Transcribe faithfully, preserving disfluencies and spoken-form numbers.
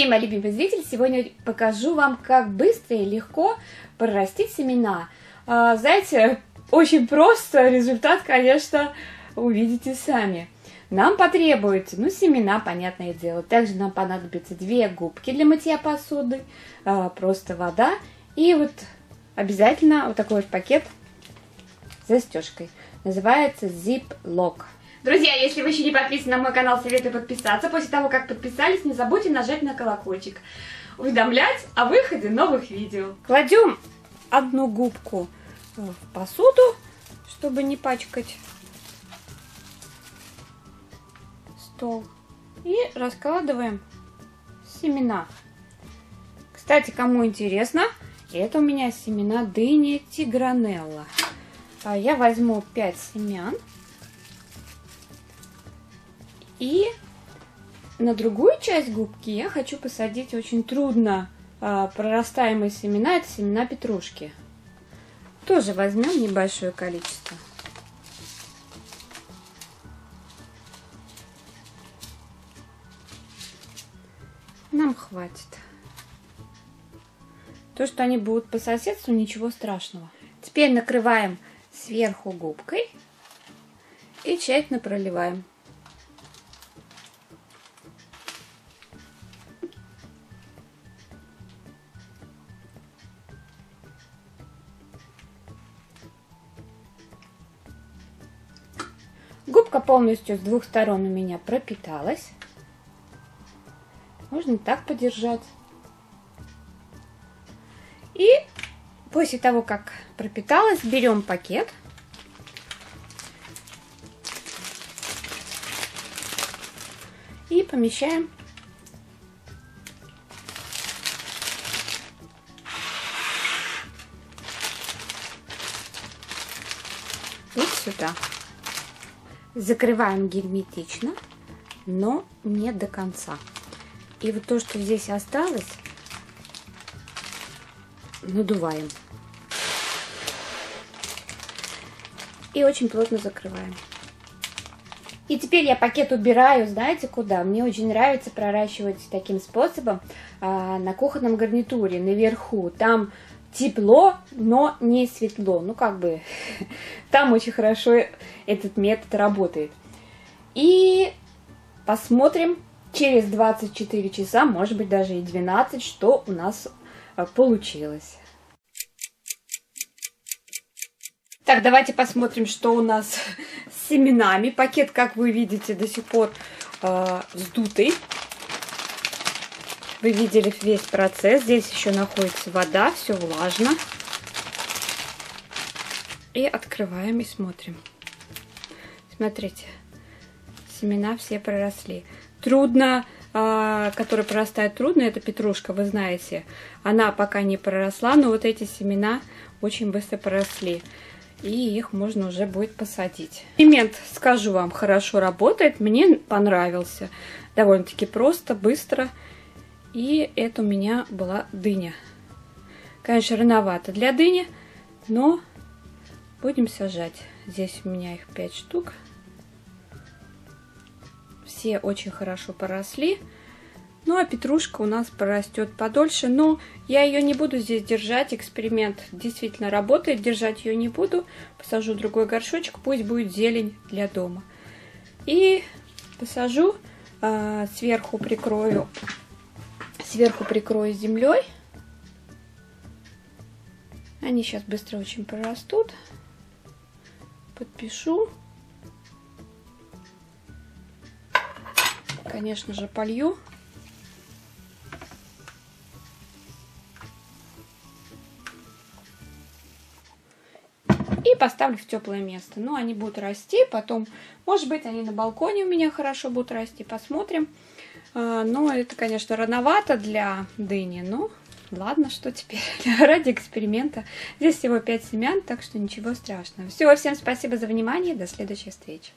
Добрый день, мои любимые зрители! Сегодня покажу вам, как быстро и легко прорастить семена. А, знаете, очень просто, результат, конечно, увидите сами. Нам потребуется, ну, семена, понятное дело. Также нам понадобится две губки для мытья посуды, а, просто вода и вот обязательно вот такой вот пакет с застежкой. Называется Zip Lock. Друзья, если вы еще не подписаны на мой канал, советую подписаться. После того, как подписались, не забудьте нажать на колокольчик. Уведомлять о выходе новых видео. Кладем одну губку в посуду, чтобы не пачкать стол. И раскладываем семена. Кстати, кому интересно, это у меня семена дыни тигранелла. Я возьму пять семян. И на другую часть губки я хочу посадить очень трудно э, прорастаемые семена. Это семена петрушки. Тоже возьмем небольшое количество. Нам хватит. То, что они будут по соседству, ничего страшного. Теперь накрываем сверху губкой и тщательно проливаем. Губка полностью с двух сторон у меня пропиталась. Можно так подержать. И после того, как пропиталась, берем пакет. И помещаем вот сюда. Закрываем герметично, но не до конца. И вот то, что здесь осталось, надуваем. И очень плотно закрываем. И теперь я пакет убираю, знаете куда? Мне очень нравится проращивать таким способом а, на кухонном гарнитуре, наверху. Там тепло, но не светло. Ну, как бы, там очень хорошо этот метод работает. И посмотрим через двадцать четыре часа, может быть, даже и двенадцать, что у нас получилось. Так, давайте посмотрим, что у нас с семенами. Пакет, как вы видите, до сих пор э, вздутый. Вы видели весь процесс. Здесь еще находится вода, все влажно. И открываем и смотрим. Смотрите, семена все проросли. Трудно, э, которые прорастают трудно, это петрушка, вы знаете. Она пока не проросла, но вот эти семена очень быстро проросли. И их можно уже будет посадить. Эксперимент, скажу вам, хорошо работает. Мне понравился. Довольно-таки просто, быстро. И это у меня была дыня. Конечно, рановато для дыни, но будем сажать. Здесь у меня их пять штук. Все очень хорошо поросли. Ну, а петрушка у нас прорастет подольше. Но я ее не буду здесь держать. Эксперимент действительно работает. Держать ее не буду. Посажу другой горшочек. Пусть будет зелень для дома. И посажу, э, сверху прикрою... Сверху прикрою землей. Они сейчас быстро очень прорастут. Подпишу. Конечно же, полью. И поставлю в теплое место. Но они будут расти. Потом, может быть, они на балконе у меня хорошо будут расти. Посмотрим. Ну, это, конечно, рановато для дыни, но ладно, что теперь, ради эксперимента. Здесь всего пять семян, так что ничего страшного. Все, всем спасибо за внимание, до следующей встречи.